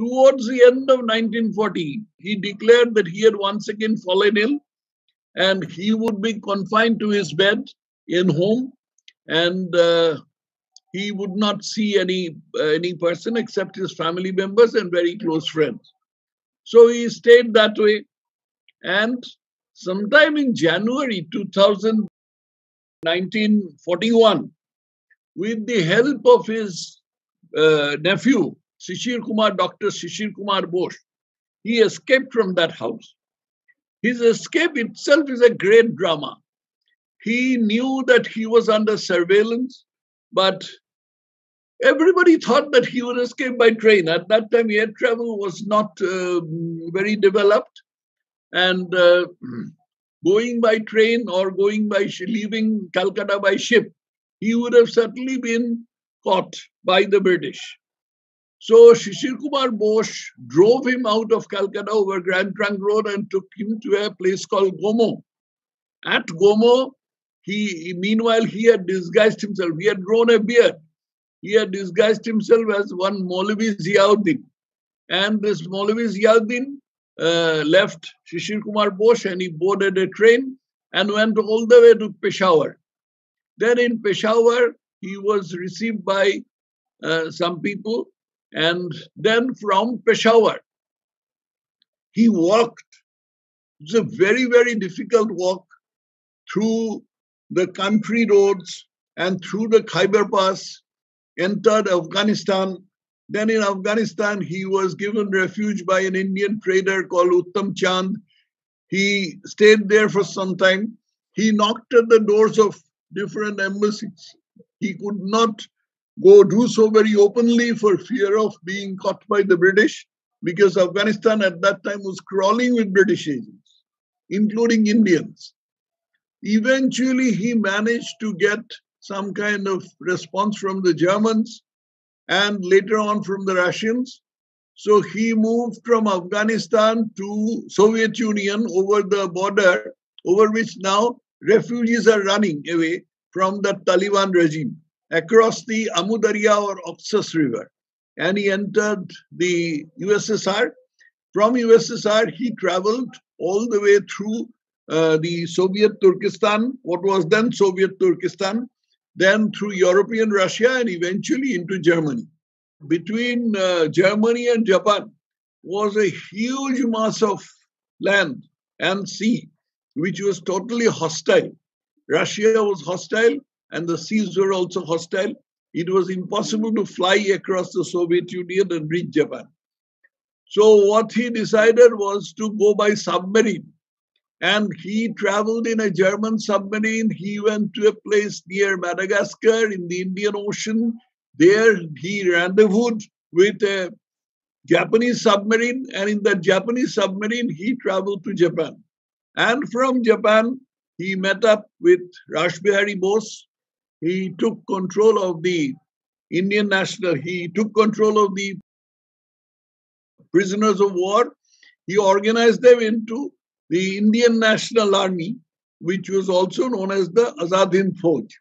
Towards the end of 1940, he declared that he had once again fallen ill and he would be confined to his bed in home, and he would not see any person except his family members and very close friends. So he stayed that way. And sometime in January 1941, with the help of his nephew, Dr. Shishir Kumar Bose, he escaped from that house. His escape itself is a great drama. He knew that he was under surveillance, but everybody thought that he would escape by train. At that time, air travel was not very developed. And going by train or leaving Calcutta by ship, he would have certainly been caught by the British. So Shishir Kumar Bose drove him out of Calcutta over Grand Trunk Road and took him to a place called Gomo. At Gomo, meanwhile he had disguised himself. He had grown a beard. He had disguised himself as one Molavi Ziauddin. And this Molavi Ziauddin left Shishir Kumar Bose and he boarded a train and went all the way to Peshawar. Then in Peshawar, he was received by some people. And then from Peshawar, he walked. It's a very, very difficult walk through the country roads and through the Khyber Pass, entered Afghanistan. Then in Afghanistan, he was given refuge by an Indian trader called Uttam Chand. He stayed there for some time. He knocked at the doors of different embassies. He could not do so very openly for fear of being caught by the British, because Afghanistan at that time was crawling with British agents, including Indians. Eventually, he managed to get some kind of response from the Germans and later on from the Russians. So he moved from Afghanistan to Soviet Union over the border, over which now refugees are running away from the Taliban regime, across the Amudarya or Oxus River. And he entered the USSR. From USSR, he traveled all the way through the Soviet Turkestan, what was then Soviet Turkestan, then through European Russia and eventually into Germany. Between Germany and Japan was a huge mass of land and sea, which was totally hostile. Russia was hostile, and the seas were also hostile. It was impossible to fly across the Soviet Union and reach Japan. So what he decided was to go by submarine. And he traveled in a German submarine. He went to a place near Madagascar in the Indian Ocean. There he rendezvoused with a Japanese submarine. And in that Japanese submarine, he traveled to Japan. And from Japan, he met up with Rashbihari Bose. He took control of the prisoners of war. He organized them into the Indian National Army, which was also known as the Azad Hind Fauj.